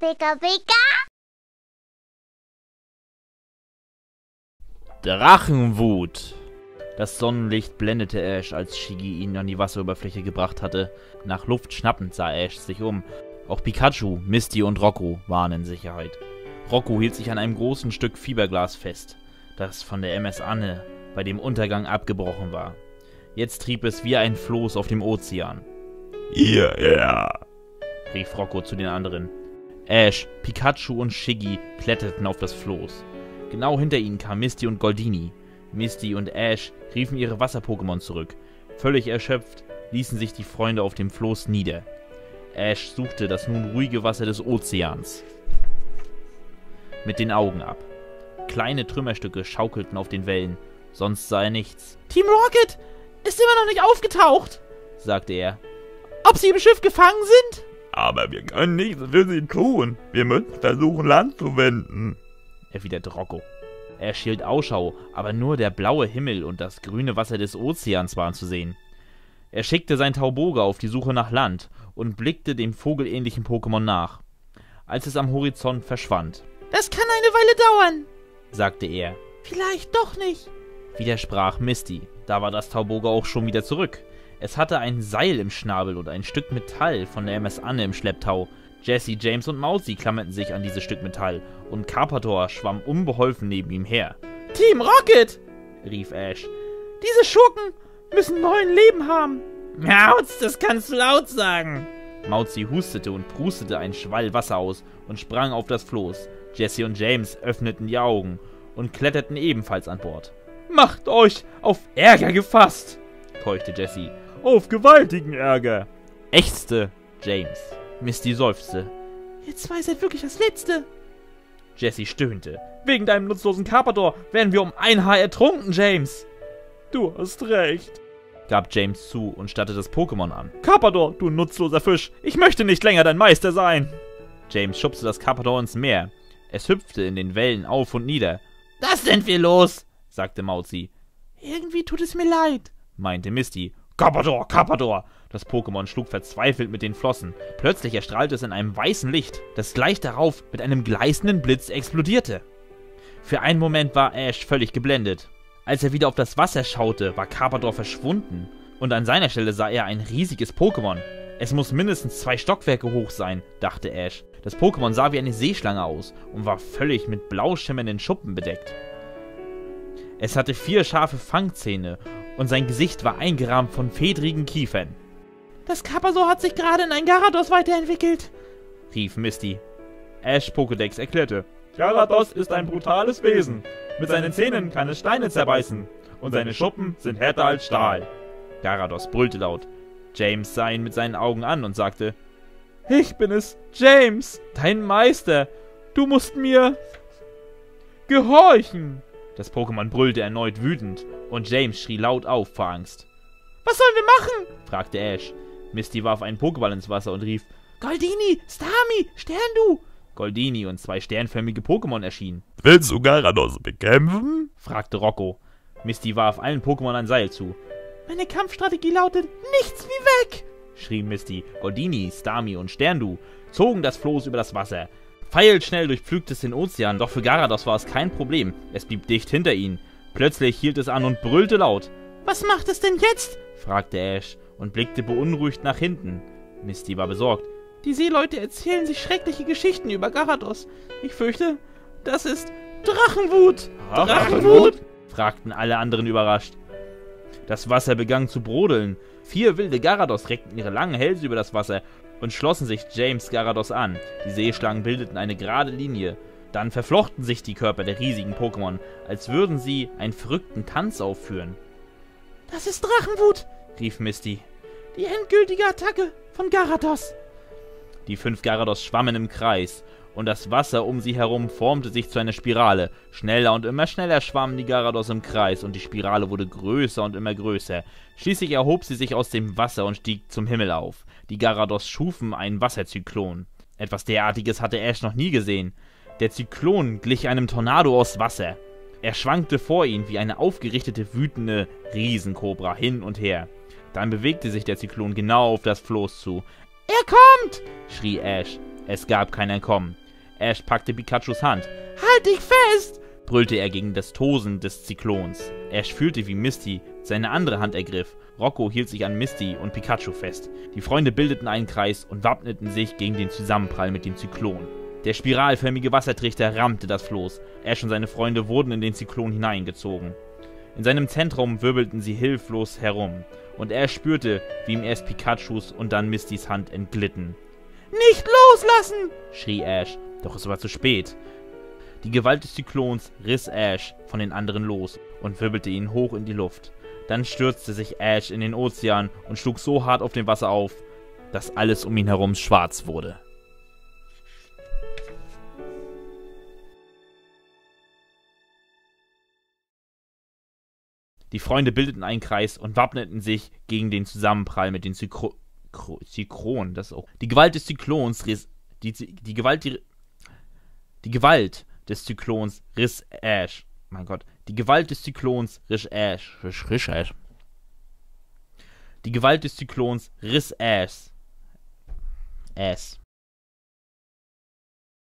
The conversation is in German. Pika, Pika! Drachenwut! Das Sonnenlicht blendete Ash, als Shiggy ihn an die Wasseroberfläche gebracht hatte. Nach Luft schnappend sah Ash sich um. Auch Pikachu, Misty und Rocko waren in Sicherheit. Rocko hielt sich an einem großen Stück Fiberglas fest, das von der MS Anne bei dem Untergang abgebrochen war. Jetzt trieb es wie ein Floß auf dem Ozean. Yeah. rief Rocko zu den anderen. Ash, Pikachu und Shiggy kletterten auf das Floß. Genau hinter ihnen kamen Misty und Goldini. Misty und Ash riefen ihre Wasser-Pokémon zurück. Völlig erschöpft ließen sich die Freunde auf dem Floß nieder. Ash suchte das nun ruhige Wasser des Ozeans mit den Augen ab. Kleine Trümmerstücke schaukelten auf den Wellen, sonst sah er nichts. Team Rocket ist immer noch nicht aufgetaucht, sagte er. Ob sie im Schiff gefangen sind? Aber wir können nichts für sie tun. Wir müssen versuchen, Land zu wenden, erwiderte Rocko. Er hielt Ausschau, aber nur der blaue Himmel und das grüne Wasser des Ozeans waren zu sehen. Er schickte sein Tauboga auf die Suche nach Land und blickte dem vogelähnlichen Pokémon nach, als es am Horizont verschwand. Das kann eine Weile dauern, sagte er. Vielleicht doch nicht, widersprach Misty. Da war das Tauboga auch schon wieder zurück. Es hatte ein Seil im Schnabel und ein Stück Metall von der MS Anne im Schlepptau. Jesse, James und Mautzi klammerten sich an dieses Stück Metall und Karpador schwamm unbeholfen neben ihm her. Team Rocket, rief Ash. Diese Schurken müssen neuen Leben haben. Mautz, das kannst du laut sagen. Mautzi hustete und prustete einen Schwall Wasser aus und sprang auf das Floß. Jesse und James öffneten die Augen und kletterten ebenfalls an Bord. Macht euch auf Ärger gefasst, keuchte Jesse. Auf gewaltigen Ärger, ächzte James. Misty seufzte. Ihr zwei seid wirklich das Letzte. Jesse stöhnte. Wegen deinem nutzlosen Karpador werden wir um ein Haar ertrunken, James. Du hast recht, gab James zu und starrte das Pokémon an. Karpador, du nutzloser Fisch, ich möchte nicht länger dein Meister sein. James schubste das Karpador ins Meer. Es hüpfte in den Wellen auf und nieder. Das sind wir los, sagte Mautzi. Irgendwie tut es mir leid, meinte Misty. Karpador, Karpador! Das Pokémon schlug verzweifelt mit den Flossen. Plötzlich erstrahlte es in einem weißen Licht, das gleich darauf mit einem gleißenden Blitz explodierte. Für einen Moment war Ash völlig geblendet. Als er wieder auf das Wasser schaute, war Karpador verschwunden. Und an seiner Stelle sah er ein riesiges Pokémon. Es muss mindestens 2 Stockwerke hoch sein, dachte Ash. Das Pokémon sah wie eine Seeschlange aus und war völlig mit blau schimmernden Schuppen bedeckt. Es hatte 4 scharfe Fangzähne und sein Gesicht war eingerahmt von fedrigen Kiefern. Das Karpador hat sich gerade in ein Gyarados weiterentwickelt, rief Misty. Ash Pokédex erklärte, Gyarados ist ein brutales Wesen. Mit seinen Zähnen kann es Steine zerbeißen und seine Schuppen sind härter als Stahl. Gyarados brüllte laut. James sah ihn mit seinen Augen an und sagte, ich bin es, James, dein Meister. Du musst mir gehorchen. Das Pokémon brüllte erneut wütend und James schrie laut auf vor Angst. Was sollen wir machen? Fragte Ash. Misty warf einen Pokéball ins Wasser und rief, Goldini, Starmie, Sterndu! Goldini und 2 sternförmige Pokémon erschienen. Willst du Gyarados bekämpfen? Fragte Rocko. Misty warf allen Pokémon ein Seil zu. Meine Kampfstrategie lautet, nichts wie weg! schrie Misty. Goldini, Starmie und Sterndu zogen das Floß über das Wasser. Pfeilschnell durchpflügte es den Ozean, doch für Gyarados war es kein Problem. Es blieb dicht hinter ihnen. Plötzlich hielt es an und brüllte laut. Was macht es denn jetzt? fragte Ash und blickte beunruhigt nach hinten. Misty war besorgt. Die Seeleute erzählen sich schreckliche Geschichten über Gyarados. Ich fürchte, das ist Drachenwut. Drachenwut? fragten alle anderen überrascht. Das Wasser begann zu brodeln. 4 wilde Gyarados reckten ihre langen Hälse über das Wasser und schlossen sich James Gyarados an. Die Seeschlangen bildeten eine gerade Linie. Dann verflochten sich die Körper der riesigen Pokémon, als würden sie einen verrückten Tanz aufführen. Das ist Drachenwut, rief Misty. Die endgültige Attacke von Gyarados. Die 5 Gyarados schwammen im Kreis und das Wasser um sie herum formte sich zu einer Spirale. Schneller und immer schneller schwammen die Gyarados im Kreis und die Spirale wurde größer und immer größer. Schließlich erhob sie sich aus dem Wasser und stieg zum Himmel auf. Die Gyarados schufen einen Wasserzyklon. Etwas derartiges hatte Ash noch nie gesehen. Der Zyklon glich einem Tornado aus Wasser. Er schwankte vor ihnen wie eine aufgerichtete, wütende Riesenkobra hin und her. Dann bewegte sich der Zyklon genau auf das Floß zu. Er kommt! schrie Ash. Es gab kein Entkommen. Ash packte Pikachus Hand. »Halt dich fest!« brüllte er gegen das Tosen des Zyklons. Ash fühlte, wie Misty seine andere Hand ergriff. Rocko hielt sich an Misty und Pikachu fest. Die Freunde bildeten einen Kreis und wappneten sich gegen den Zusammenprall mit dem Zyklon. Der spiralförmige Wassertrichter rammte das Floß. Ash und seine Freunde wurden in den Zyklon hineingezogen. In seinem Zentrum wirbelten sie hilflos herum. Und Ash spürte, wie ihm erst Pikachus und dann Mistys Hand entglitten. »Nicht loslassen!« schrie Ash. Doch es war zu spät. Die Gewalt des Zyklons riss Ash von den anderen los und wirbelte ihn hoch in die Luft. Dann stürzte sich Ash in den Ozean und schlug so hart auf dem Wasser auf, dass alles um ihn herum schwarz wurde. Die Freunde bildeten einen Kreis und wappneten sich gegen den Zusammenprall mit den Zyklonen. Die Gewalt des Zyklons riss Die Gewalt des Zyklons riss Ash.